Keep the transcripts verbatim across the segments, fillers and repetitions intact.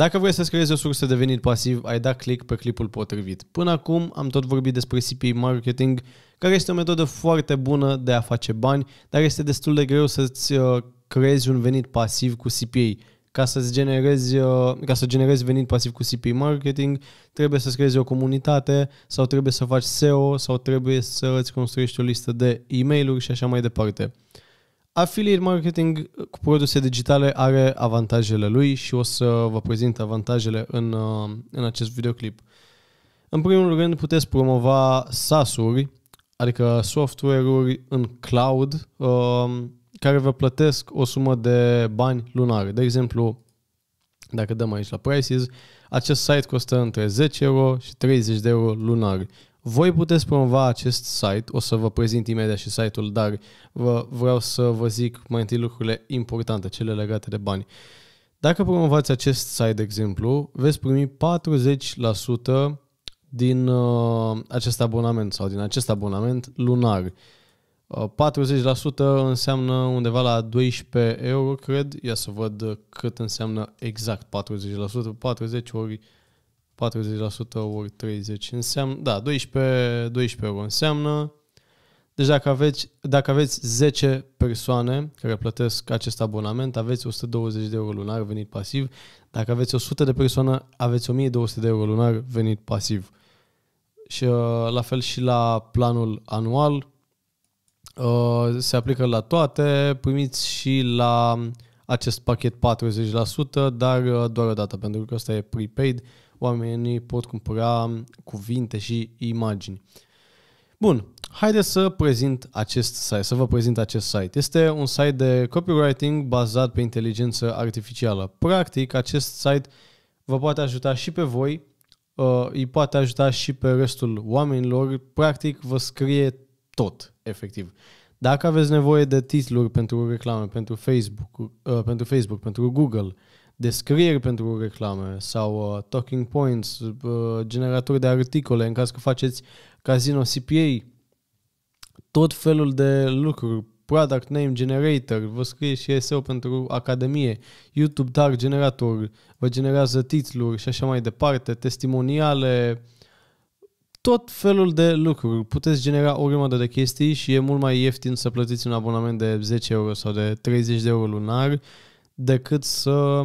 Dacă vrei să-ți creezi o sursă de venit pasiv, ai dat click pe clipul potrivit. Până acum am tot vorbit despre C P A Marketing, care este o metodă foarte bună de a face bani, dar este destul de greu să-ți creezi un venit pasiv cu C P A. Ca să-ți generezi, ca să generezi venit pasiv cu C P A Marketing, trebuie să-ți creezi o comunitate sau trebuie să faci S E O sau trebuie să îți construiești o listă de e-mail-uri și așa mai departe. Affiliate marketing cu produse digitale are avantajele lui și o să vă prezint avantajele în, în acest videoclip. În primul rând, puteți promova SaaS-uri, adică software-uri în cloud, care vă plătesc o sumă de bani lunare. De exemplu, dacă dăm aici la prices, acest site costă între zece euro și treizeci de euro lunari. Voi puteți promova acest site, o să vă prezint imediat și site-ul, dar vă, vreau să vă zic mai întâi lucrurile importante, cele legate de bani. Dacă promovați acest site, de exemplu, veți primi patruzeci la sută din uh, acest abonament sau din acest abonament lunar. patruzeci la sută înseamnă undeva la doisprezece euro, cred. Ia să văd cât înseamnă exact patruzeci la sută. patruzeci ori patruzeci la sută ori treizeci înseamnă, da, doisprezece, doisprezece euro înseamnă. Deci dacă aveți, dacă aveți zece persoane care plătesc acest abonament, aveți o sută douăzeci de euro lunar venit pasiv. Dacă aveți o sută de persoane, aveți o mie două sute de euro lunar venit pasiv. Și la fel și la planul anual. Se aplică la toate, primiți și la acest pachet patruzeci la sută, dar doar o dată, pentru că ăsta e prepaid, oamenii pot cumpăra cuvinte și imagini. Bun, haideți să prezint acest site, să vă prezint acest site. Este un site de copywriting bazat pe inteligență artificială. Practic, acest site vă poate ajuta și pe voi, îi poate ajuta și pe restul oamenilor, practic vă scrie tot, efectiv. Dacă aveți nevoie de titluri pentru reclame, pentru Facebook, uh, pentru Facebook, pentru Google, descrieri pentru reclame sau uh, talking points, uh, generatori de articole în caz că faceți casino C P A, tot felul de lucruri, product name generator, vă scrie și S E O pentru academie, YouTube tag generator, vă generează titluri și așa mai departe, testimoniale, tot felul de lucruri. Puteți genera o grămadă de chestii și e mult mai ieftin să plătiți un abonament de zece euro sau de treizeci de euro lunar decât să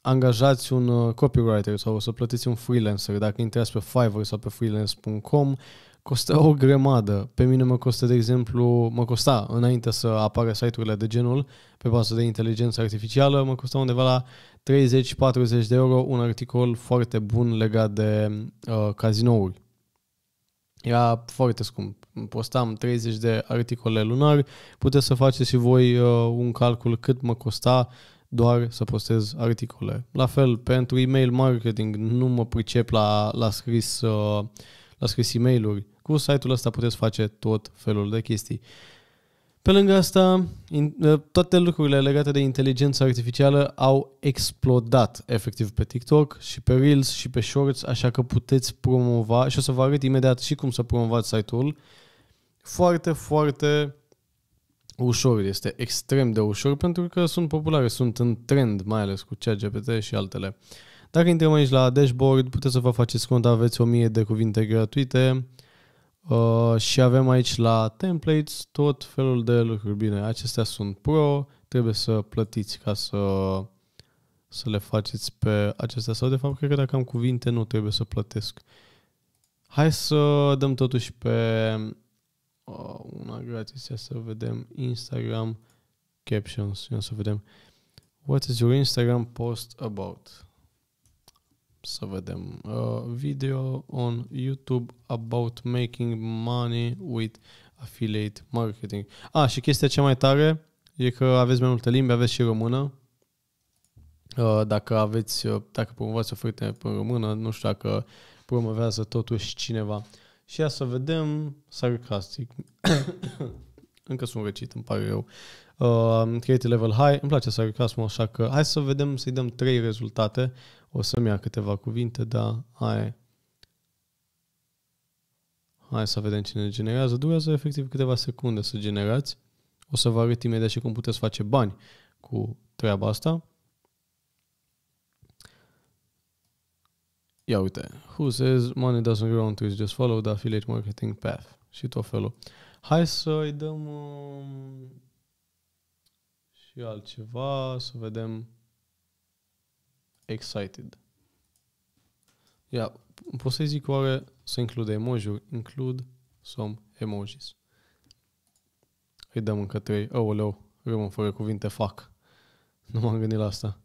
angajați un copywriter sau să plătiți un freelancer. Dacă intrați pe Fiverr sau pe freelance punct com, costă o grămadă. Pe mine mă costă, de exemplu, mă costa înainte să apară site-urile de genul pe bază de inteligență artificială, mă costa undeva la treizeci-patruzeci de euro un articol foarte bun legat de uh, cazinouri. Era foarte scump. Postam treizeci de articole lunar. Puteți să faceți și voi uh, un calcul cât mă costa doar să postez articole. La fel, pentru email marketing nu mă pricep la, la scris, uh, la scris e-mail-uri. Cu site-ul ăsta puteți face tot felul de chestii. Pe lângă asta, in, uh, toate lucrurile legate de inteligența artificială au explodat efectiv pe TikTok și pe Reels și pe Shorts, așa că puteți promova și o să vă arăt imediat și cum să promovați site-ul. Foarte, foarte ușor, este extrem de ușor pentru că sunt populare, sunt în trend, mai ales cu ChatGPT și altele. Dacă intrăm aici la dashboard, puteți să vă faceți cont, aveți o mie de cuvinte gratuite. Uh, și avem aici la templates tot felul de lucruri. Bine, acestea sunt pro, trebuie să plătiți ca să, să le faceți pe acestea. Sau de fapt, cred că dacă am cuvinte nu trebuie să plătesc. Hai să dăm totuși pe uh, una gratis, ia să vedem Instagram captions, ia să vedem what is your Instagram post about? Să vedem. Uh, video on YouTube about making money with affiliate marketing. Ah, și chestia cea mai tare e că aveți mai multe limbi, aveți și română. Uh, dacă aveți, dacă promovați oferte în română, nu știu dacă promovează totuși cineva. Și ia să vedem sarcastic. Încă sunt răcit, îmi pare rău. Uh, create level high. Îmi place sarcasmul, așa că hai să vedem, să-i dăm trei rezultate. O să-mi ia câteva cuvinte, dar hai. Hai să vedem cine generează. Durează efectiv câteva secunde să generați. O să vă arăt imediat și cum puteți face bani cu treaba asta. ia uite, who says money doesn't grow on Twitch, just follow the affiliate marketing path și tot felul. Hai să-i dăm um, și altceva, să vedem. Excited. Ia, pot să-i zic oare să include emoji-uri? Include some emojis. Îi dăm încă trei. Oh, oleu, rămân fără cuvinte, fac. Nu m-am gândit la asta.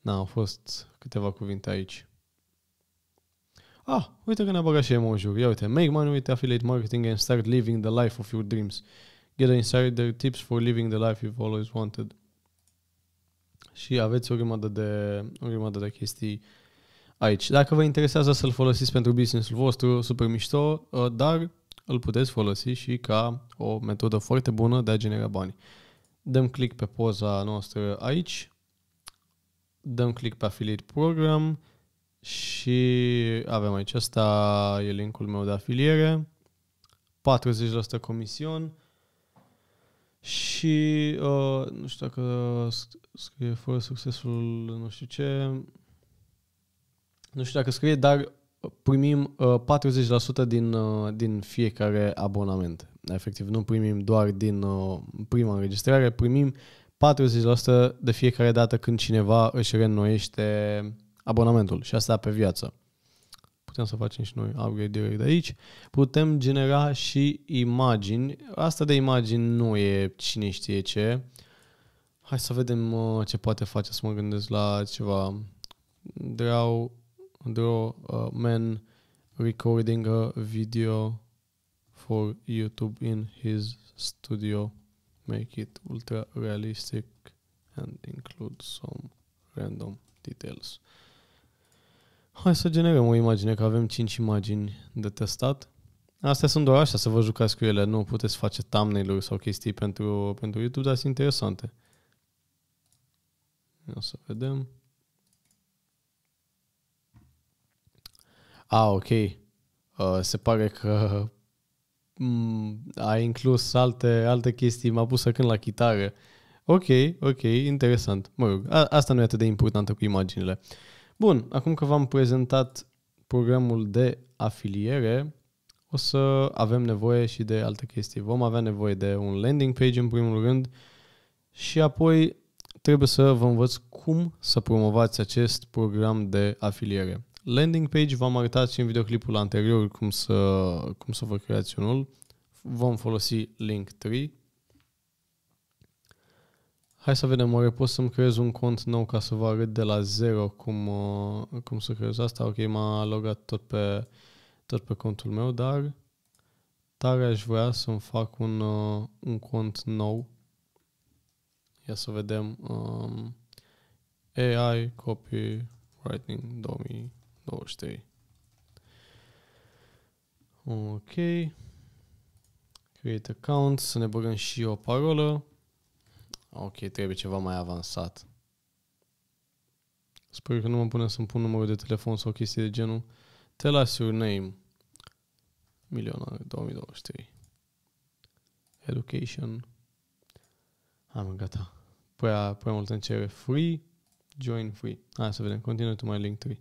Na, au fost câteva cuvinte aici. Ah, uite că ne-a băgat și emoji-uri. Ia uite, make money with affiliate marketing and start living the life of your dreams. Get insider tips for living the life you've always wanted. Și aveți o grămadă de, o grămadă de chestii aici. Dacă vă interesează să-l folosiți pentru business-ul vostru, super mișto, dar îl puteți folosi și ca o metodă foarte bună de a genera bani. Dăm click pe poza noastră aici, dăm click pe Affiliate Program și avem aici, asta e linkul meu de afiliere, patruzeci la sută comision și uh, nu știu dacă scrie fără succesul, nu știu ce, nu știu dacă scrie, dar primim patruzeci la sută din, din fiecare abonament. Efectiv, nu primim doar din prima înregistrare, primim patruzeci la sută de fiecare dată când cineva își reînnoiește abonamentul și asta pe viață. Putem să facem și noi upgrade direct de aici. Putem genera și imagini. Asta de imagini nu e cine știe ce. Hai să vedem ce poate face, să mă gândesc la ceva. Dreau Draw a man recording a video for YouTube in his studio. Make it ultra realistic and include some random details. Hai să generăm o imagine, că avem cinci imagini de testat. Astea sunt doar așa, să vă jucați cu ele. Nu puteți face thumbnail-uri sau chestii pentru, pentru YouTube, dar sunt interesante. O să vedem. Ah, ok. Uh, se pare că um, a inclus alte, alte chestii. M-a pus să cânt la chitară. Ok, ok, interesant. Mă rog, a, asta nu e atât de importantă cu imaginile. Bun, acum că v-am prezentat programul de afiliere, o să avem nevoie și de alte chestii. Vom avea nevoie de un landing page în primul rând și apoi trebuie să vă învăț cum să promovați acest program de afiliere. Landing page, v-am arătat și în videoclipul anterior cum să, cum să vă creați unul. Vom folosi Linktree. Hai să vedem, oare pot să-mi creez un cont nou ca să vă arăt de la zero cum, cum să creez asta. Ok, m-a logat tot pe, tot pe contul meu, dar tare aș vrea să-mi fac un, un cont nou. Ia să vedem. Um, A I Copywriting două mii. douăzeci și trei. Ok. Create account. Să ne băgăm și o parolă. Ok, trebuie ceva mai avansat. Sper că nu mă pune să-mi pun numărul de telefon sau chestii de genul. Tell us your name. Milionar două mii douăzeci și trei. Education. Am gata. Prea, prea mult îmi cere. Free. Join free. Hai să vedem. Continue to my Linktree.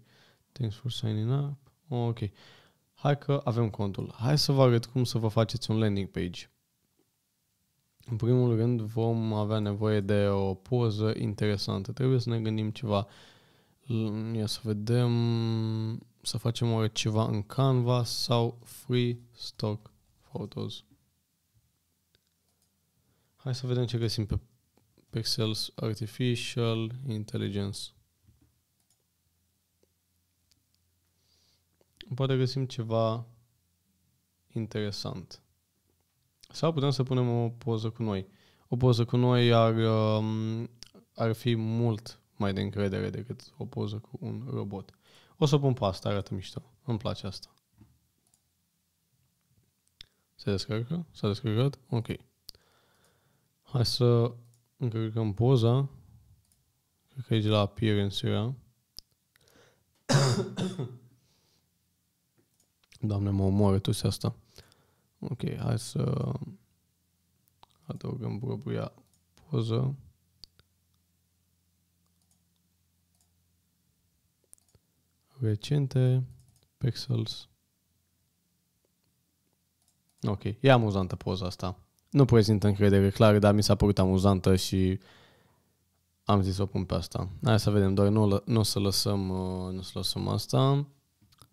Thanks for signing up. Ok. Hai că avem contul. Hai să vă arăt cum să vă faceți un landing page. În primul rând vom avea nevoie de o poză interesantă. Trebuie să ne gândim ceva. Ia să vedem, să facem oare ceva în Canva sau Free Stock Photos. Hai să vedem ce găsim pe Pixels, Artificial Intelligence. Poate găsim ceva interesant. Sau putem să punem o poză cu noi. O poză cu noi ar, ar fi mult mai de încredere decât o poză cu un robot. O să pun pe asta, arată mișto. Îmi place asta. Se descarcă? S-a descărcat? Ok. Hai să încărcăm poza. Cred că aici la appearance era. Doamne, mă omoară tu asta. Ok, hai să adăugăm propria poză. recente, Pixels. Ok, e amuzantă poza asta. Nu prezintă încredere clară, dar mi s-a părut amuzantă și am zis să o pun pe asta. Hai să vedem, doar nu, nu o să lăsăm, nu o să lăsăm asta.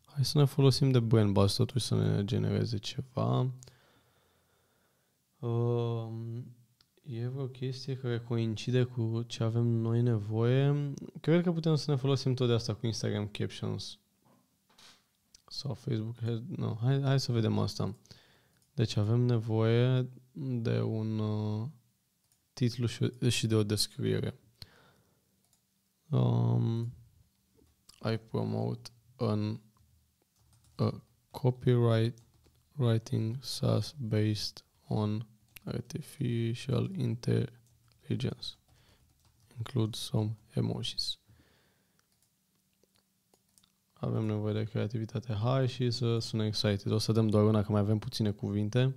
Hai să ne folosim de BrandBuzz totuși să ne genereze ceva. Uh, e vreo chestie care coincide cu ce avem noi nevoie. Cred că putem să ne folosim tot de asta cu Instagram Captions. Sau Facebook. No, hai, hai să vedem asta. Deci avem nevoie de un uh, titlu și, și de o descriere. Um, I promote an a copyright writing SaaS based on artificial intelligence. Include some emojis. Avem nevoie de creativitate high și să sună excited. O să dăm doar una, că mai avem puține cuvinte.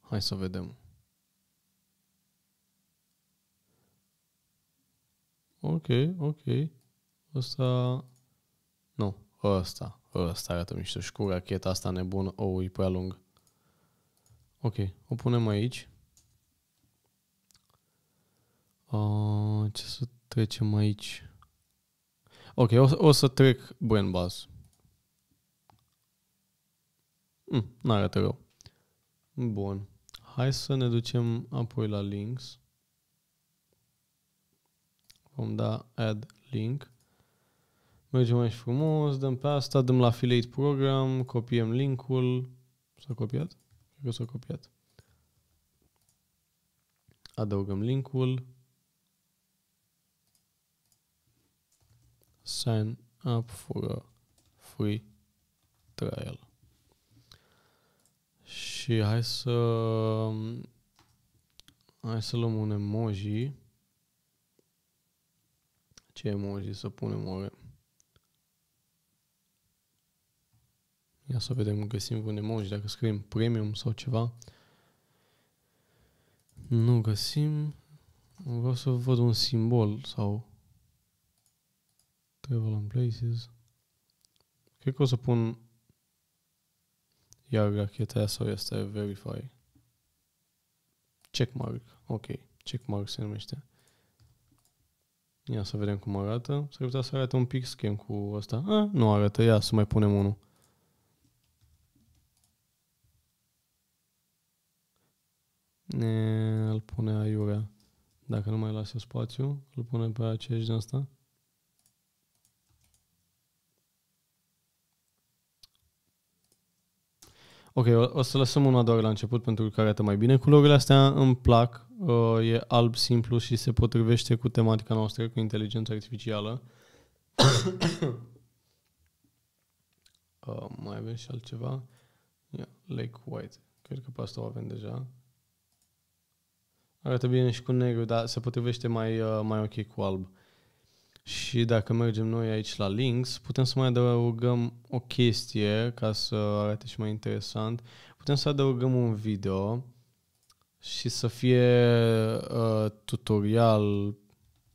Hai să vedem. Ok, ok. Ăsta... Nu, ăsta. Ăsta arată mișto. Și cu racheta asta nebună. O, e prea lung. Ok, o punem aici. Uh, ce să trecem aici? Ok, o, o să trec BrandBuzz. Mm, n-arată rău. Bun. Hai să ne ducem apoi la links. Vom da add link. Mergem aici frumos, dăm pe asta, dăm la affiliate program, copiem linkul. S-a copiat? Cred că s-a copiat. Adăugăm linkul. Sign up for a free trial. Și hai să hai să luăm un emoji. Ce emoji să punem oare? Ia să vedem, găsim un emoji, dacă scriem premium sau ceva. Nu găsim. Vreau să văd un simbol sau travel in places. Cred că o să pun iar racheta aia sau este verify. Checkmark. Ok. Checkmark se numește. Ia să vedem cum arată. S-ar putea să arate un pic schem cu ăsta. Ah, nu arată. Ia să mai punem unul. Ne, îl pune aiurea. Dacă nu mai lasă spațiu, îl pune pe aceeași din asta. Ok, o să lăsăm una doar la început pentru că arată mai bine. Culorile astea îmi plac, e alb simplu și se potrivește cu tematica noastră, cu inteligența artificială. uh, mai avem și altceva. Yeah, Lake White. Cred că pe asta o avem deja. Arată bine și cu negru, dar se potrivește mai, uh, mai ok cu alb. Și dacă mergem noi aici la links, putem să mai adăugăm o chestie ca să arate și mai interesant. Putem să adăugăm un video și să fie uh, tutorial,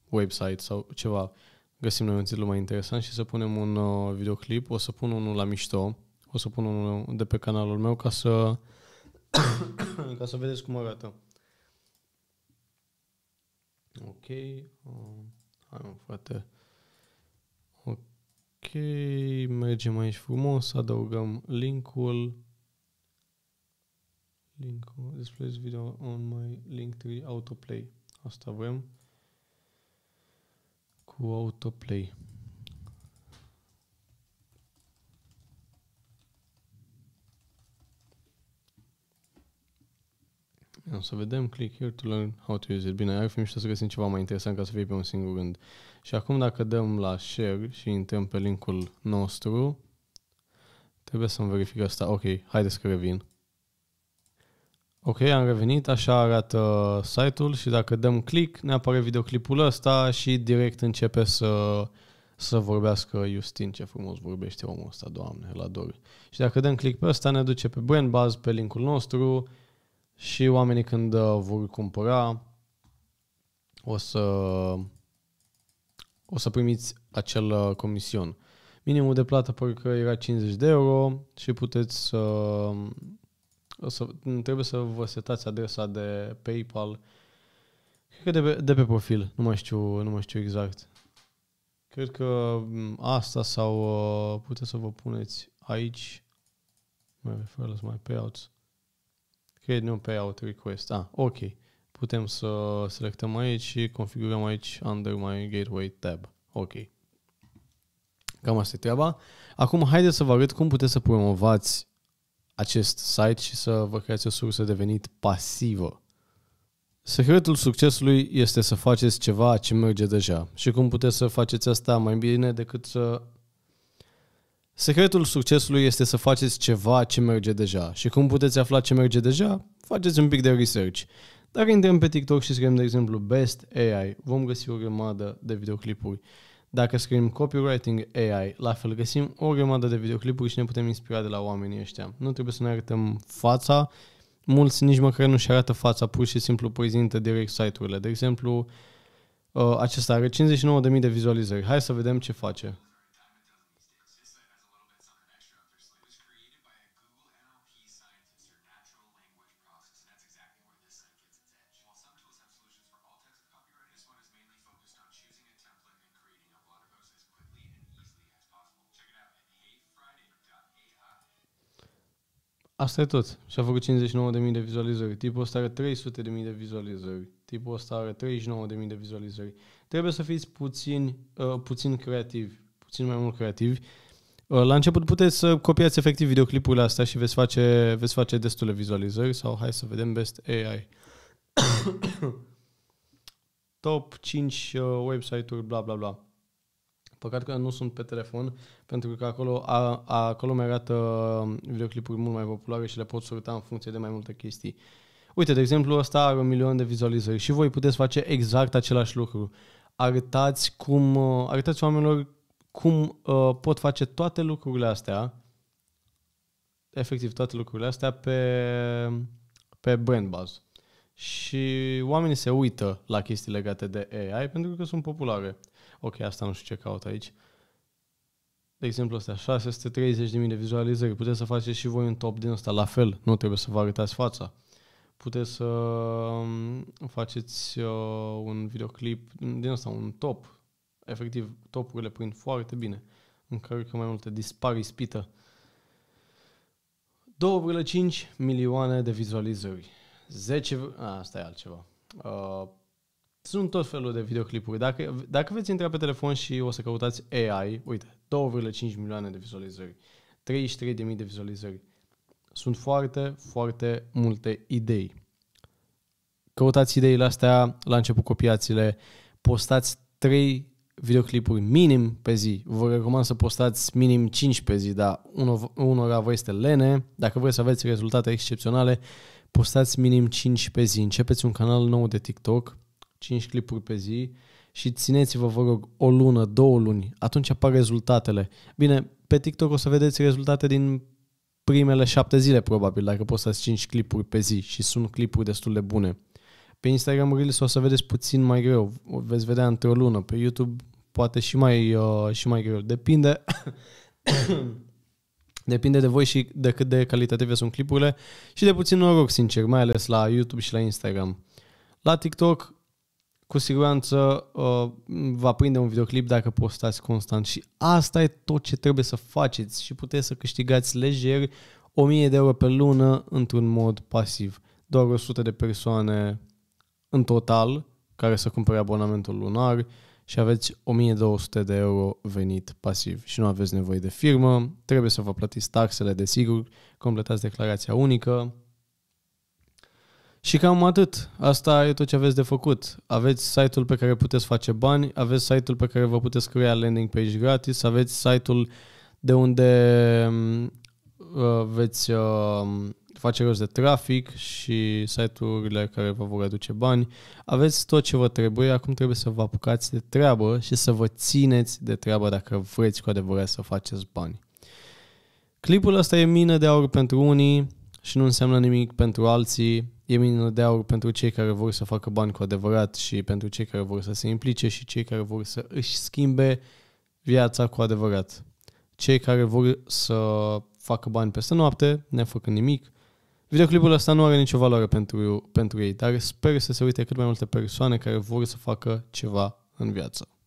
website sau ceva. Găsim noi un titlu mai interesant și să punem un uh, videoclip. O să pun unul la mișto. O să pun unul de pe canalul meu ca să, ca să vedeți cum arată. Ok... Uh. Hai mă, frate. Ok, mergem aici frumos, adăugăm linkul. Linkul, displays video on my Linktree autoplay. Asta vrem. Cu autoplay. O să vedem, click here to learn how to use it. Bine, ar fi mișto să găsim ceva mai interesant ca să fie pe un singur rând. Și acum dacă dăm la share și intrăm pe linkul nostru, trebuie să-mi verific asta. Ok, haideți că revin. Ok, am revenit, așa arată site-ul și dacă dăm click, ne apare videoclipul ăsta și direct începe să, să vorbească Justin. Ce frumos vorbește omul ăsta, Doamne, îl ador. Și dacă dăm click pe ăsta, ne duce pe BrandBuzz, pe linkul nostru. Și oamenii când vor cumpăra o să o să primiți acel comision. Minimul de plată parcă era cincizeci de euro și puteți să, să trebuie să vă setați adresa de PayPal. Cred că de pe, de pe profil, nu mai știu, nu mai știu exact. Cred că asta sau puteți să vă puneți aici. My referrals, my payouts. Create new payout request. Ah, ok. Putem să selectăm aici și configurăm aici under my gateway tab. Ok. Cam asta e treaba. Acum haideți să vă arăt cum puteți să promovați acest site și să vă creați o sursă de venit pasivă. Secretul succesului este să faceți ceva ce merge deja. Și cum puteți să faceți asta mai bine decât să... Secretul succesului este să faceți ceva ce merge deja. Și cum puteți afla ce merge deja? Faceți un pic de research. Dacă intrăm pe TikTok și scriem, de exemplu, Best A I, vom găsi o grămadă de videoclipuri. Dacă scriem Copywriting A I, la fel găsim o grămadă de videoclipuri și ne putem inspira de la oamenii ăștia. Nu trebuie să ne arătăm fața. Mulți nici măcar nu-și arată fața, pur și simplu prezintă direct site-urile. De exemplu, acesta are cincizeci și nouă de mii de vizualizări. Hai să vedem ce face. Asta e tot. Și-a făcut cincizeci și nouă de mii de vizualizări. Tipul ăsta are trei sute de mii de vizualizări. Tipul ăsta are treizeci și nouă de mii de vizualizări. Trebuie să fiți puțin, uh, puțin creativi. Puțin mai mult creativi. Uh, la început puteți să copiați efectiv videoclipurile astea și veți face, veți face destule vizualizări. Sau hai să vedem Best A I. Top cinci uh, website-uri, bla bla bla. Păcat că nu sunt pe telefon, pentru că acolo, a, acolo mi arată videoclipuri mult mai populare și le pot sorta în funcție de mai multe chestii. Uite, de exemplu, ăsta are un milion de vizualizări și voi puteți face exact același lucru. Arătați, cum, arătați oamenilor cum uh, pot face toate lucrurile astea, efectiv toate lucrurile astea, pe, pe BrandBuzz. Și oamenii se uită la chestii legate de A I pentru că sunt populare. Ok, asta nu știu ce caut aici. De exemplu ăsta, șase sute treizeci de mii de vizualizări. Puteți să faceți și voi un top din ăsta. La fel, nu trebuie să vă arătați fața. Puteți să faceți un videoclip din ăsta, un top. Efectiv, topurile prind foarte bine. Încarcă mai multe, dispar ispită. două virgulă cinci milioane de vizualizări. zece... A, asta e altceva. Uh, sunt tot felul de videoclipuri. Dacă, dacă veți intra pe telefon și o să căutați A I, uite, două virgulă cinci milioane de vizualizări, treizeci și trei de mii de vizualizări. Sunt foarte, foarte multe idei. Căutați ideile astea, la început copiați-le, postați trei videoclipuri minim pe zi. Vă recomand să postați minim cinci pe zi, dar unora vă este lene. Dacă vreți să aveți rezultate excepționale, postați minim cinci pe zi. Începeți un canal nou de TikTok, cinci clipuri pe zi și țineți-vă, vă rog, o lună, două luni. Atunci apar rezultatele. Bine, pe TikTok o să vedeți rezultate din primele șapte zile, probabil, dacă postați cinci clipuri pe zi și sunt clipuri destul de bune. Pe Instagram Reels o să vedeți puțin mai greu. O veți vedea într-o lună. Pe YouTube poate și mai, uh, și mai greu. Depinde... Depinde de voi și de cât de calitative sunt clipurile și de puțin noroc, sincer, mai ales la YouTube și la Instagram. La TikTok, cu siguranță, uh, va prinde un videoclip dacă postați constant și asta e tot ce trebuie să faceți și puteți să câștigați lejer o mie de euro pe lună într-un mod pasiv. Doar o sută de persoane în total care să cumpere abonamentul lunar și aveți o mie două sute de euro venit pasiv și nu aveți nevoie de firmă, trebuie să vă plătiți taxele, desigur, completați declarația unică și cam atât. Asta e tot ce aveți de făcut. Aveți site-ul pe care puteți face bani, aveți site-ul pe care vă puteți crea landing page gratis, aveți site-ul de unde uh, veți uh, face rost de trafic și site-urile care vă vor aduce bani. Aveți tot ce vă trebuie, acum trebuie să vă apucați de treabă și să vă țineți de treabă dacă vreți cu adevărat să faceți bani. Clipul ăsta e mină de aur pentru unii și nu înseamnă nimic pentru alții. e mină de aur pentru cei care vor să facă bani cu adevărat și pentru cei care vor să se implice și cei care vor să își schimbe viața cu adevărat. Cei care vor să facă bani peste noapte, ne făcând nimic. Videoclipul ăsta nu are nicio valoare pentru, pentru ei, dar sper să se uite cât mai multe persoane care vor să facă ceva în viață.